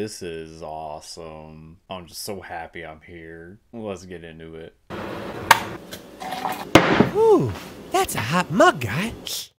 This is awesome. I'm just so happy I'm here. Let's get into it. Ooh, that's a hot mug, guy.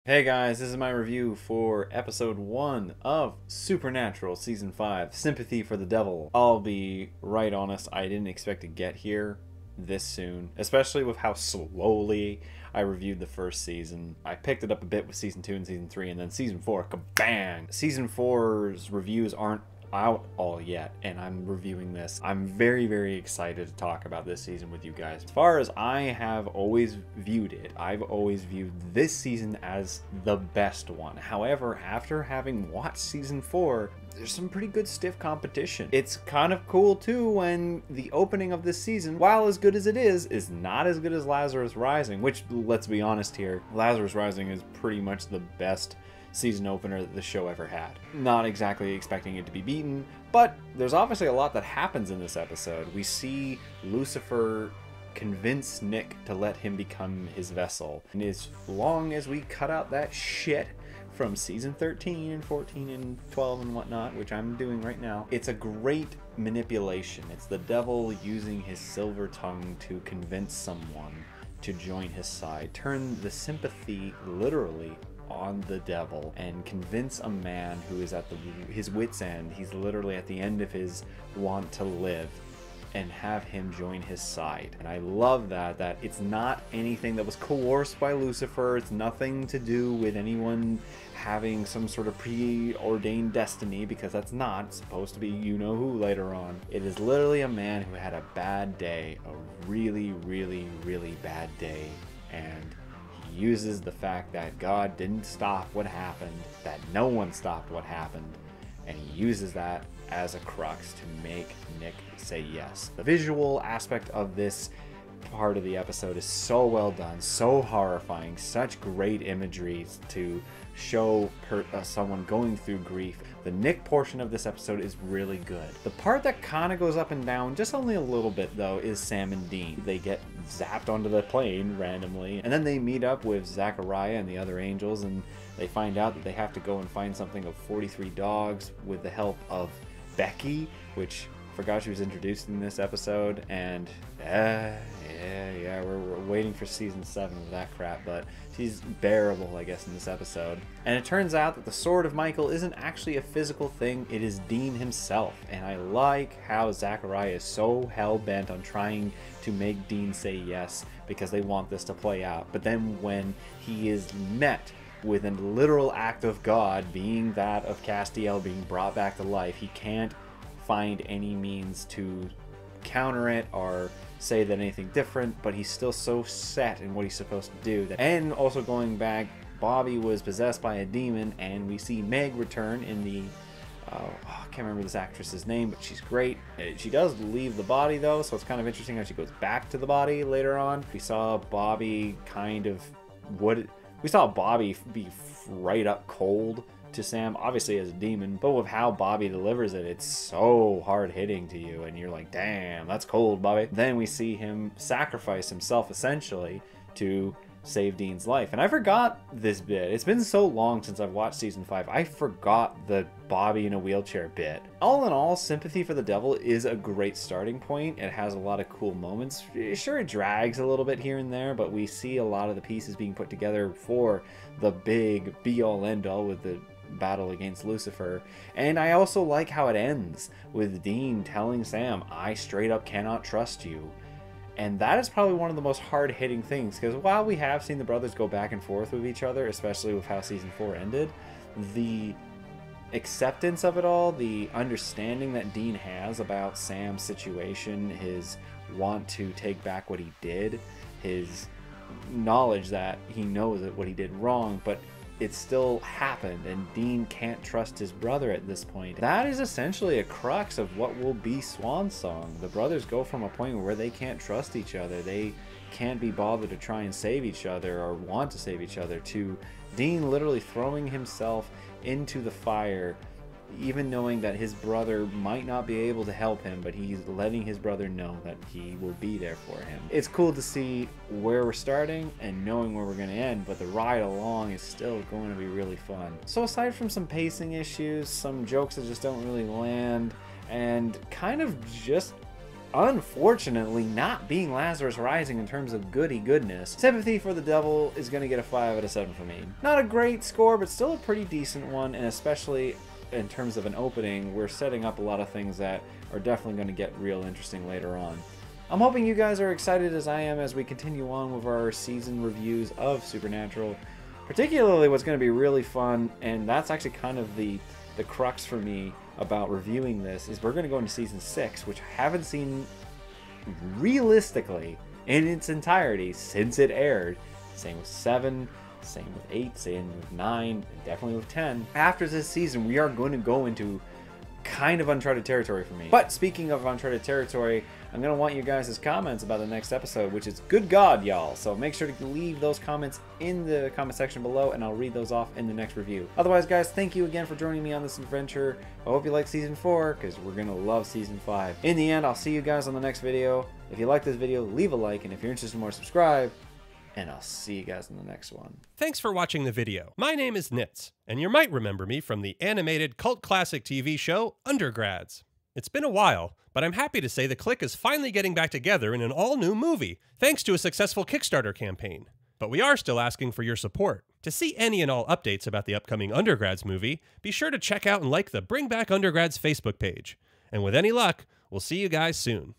Hey guys, this is my review for episode 1 of Supernatural Season 5, Sympathy for the Devil. I'll be right honest, I didn't expect to get here this soon, especially with how slowly I reviewed the first season. I picked it up a bit with season 2 and season 3, and then season 4, kabang! Season 4's reviews aren't out all yet, and I'm reviewing this. I'm very, very excited to talk about this season with you guys. As far as I have always viewed it, I've always viewed this season as the best one. However, after having watched season 4, there's some pretty good stiff competition. It's kind of cool too when the opening of this season, while as good as it is not as good as Lazarus Rising, which, let's be honest here, Lazarus Rising is pretty much the best season opener that the show ever had. Not exactly expecting it to be beaten, but there's obviously a lot that happens in this episode. We see Lucifer convince Nick to let him become his vessel. And as long as we cut out that shit from season 13 and 14 and 12 and whatnot, which I'm doing right now, it's a great manipulation. It's the devil using his silver tongue to convince someone to join his side. Turn the sympathy literally on the devil and convince a man who is at his wit's end. He's literally at the end of his want to live, and have him join his side. And I love that it's not anything that was coerced by Lucifer. It's nothing to do with anyone having some sort of preordained destiny, because that's not supposed to be you-know-who later on. It is literally a man who had a bad day, a really, really, really bad day, and uses the fact that God didn't stop what happened, that no one stopped what happened, and he uses that as a crux to make Nick say yes. The visual aspect of this part of the episode is so well done, so horrifying, such great imagery to show someone going through grief. The Nick portion of this episode is really good. The part that kind of goes up and down just only a little bit though is Sam and Dean. They get zapped onto the plane randomly, and then they meet up with Zachariah and the other angels, and they find out that they have to go and find something of 43 dogs with the help of Becky, which I forgot she was introduced in this episode, and yeah, we're waiting for season 7 of that crap, but she's bearable, I guess, in this episode. And it turns out that the Sword of Michael isn't actually a physical thing, it is Dean himself. And I like how Zachariah is so hell-bent on trying to make Dean say yes, because they want this to play out. But then when he is met with a literal act of God, being that of Castiel being brought back to life, he can't find any means to counter it or say that anything different, but he's still so set in what he's supposed to do. And also going back, Bobby was possessed by a demon, and we see Meg return in the, I can't remember this actress's name, but she's great. She does leave the body though, so it's kind of interesting how she goes back to the body later on. We saw Bobby be right up cold to Sam, obviously as a demon, but with how Bobby delivers it, it's so hard-hitting to you, and you're like, damn, that's cold, Bobby. Then we see him sacrifice himself, essentially, to save Dean's life. And I forgot this bit. It's been so long since I've watched Season 5, I forgot the Bobby in a wheelchair bit. All in all, Sympathy for the Devil is a great starting point. It has a lot of cool moments. Sure, it drags a little bit here and there, but we see a lot of the pieces being put together for the big be-all, end-all with the battle against Lucifer. And I also like how it ends with Dean telling Sam, I straight up cannot trust you. And that is probably one of the most hard-hitting things, because while we have seen the brothers go back and forth with each other, especially with how season 4 ended, the acceptance of it all, the understanding that Dean has about Sam's situation, his want to take back what he did, his knowledge that he knows that what he did wrong, but it still happened, and Dean can't trust his brother at this point. That is essentially a crux of what will be Swan Song. The brothers go from a point where they can't trust each other, they can't be bothered to try and save each other or want to save each other, to Dean literally throwing himself into the fire, even knowing that his brother might not be able to help him, but he's letting his brother know that he will be there for him. It's cool to see where we're starting and knowing where we're going to end, but the ride along is still going to be really fun. So aside from some pacing issues, some jokes that just don't really land, and kind of just unfortunately not being Lazarus Rising in terms of goody goodness. Sympathy for the Devil is going to get a 5 out of 7 from me. Not a great score, but still a pretty decent one, and especially in terms of an opening, we're setting up a lot of things that are definitely going to get real interesting later on. I'm hoping you guys are excited as I am as we continue on with our season reviews of Supernatural, particularly what's going to be really fun, and that's actually kind of the crux for me about reviewing this, is we're going to go into Season 6, which I haven't seen realistically in its entirety since it aired. Same with 7, same with 8, same with 9, and definitely with 10. After this season, we are going to go into kind of uncharted territory for me. But speaking of uncharted territory, I'm going to want you guys' comments about the next episode, which is good God, y'all. So make sure to leave those comments in the comment section below, and I'll read those off in the next review. Otherwise, guys, thank you again for joining me on this adventure. I hope you like Season 4, because we're going to love Season 5. In the end, I'll see you guys on the next video. If you like this video, leave a like, and if you're interested in more, subscribe. And I'll see you guys in the next one. Thanks for watching the video. My name is Nitz, and you might remember me from the animated cult classic TV show, Undergrads. It's been a while, but I'm happy to say the clique is finally getting back together in an all-new movie, thanks to a successful Kickstarter campaign. But we are still asking for your support. To see any and all updates about the upcoming Undergrads movie, be sure to check out and like the Bring Back Undergrads Facebook page. And with any luck, we'll see you guys soon.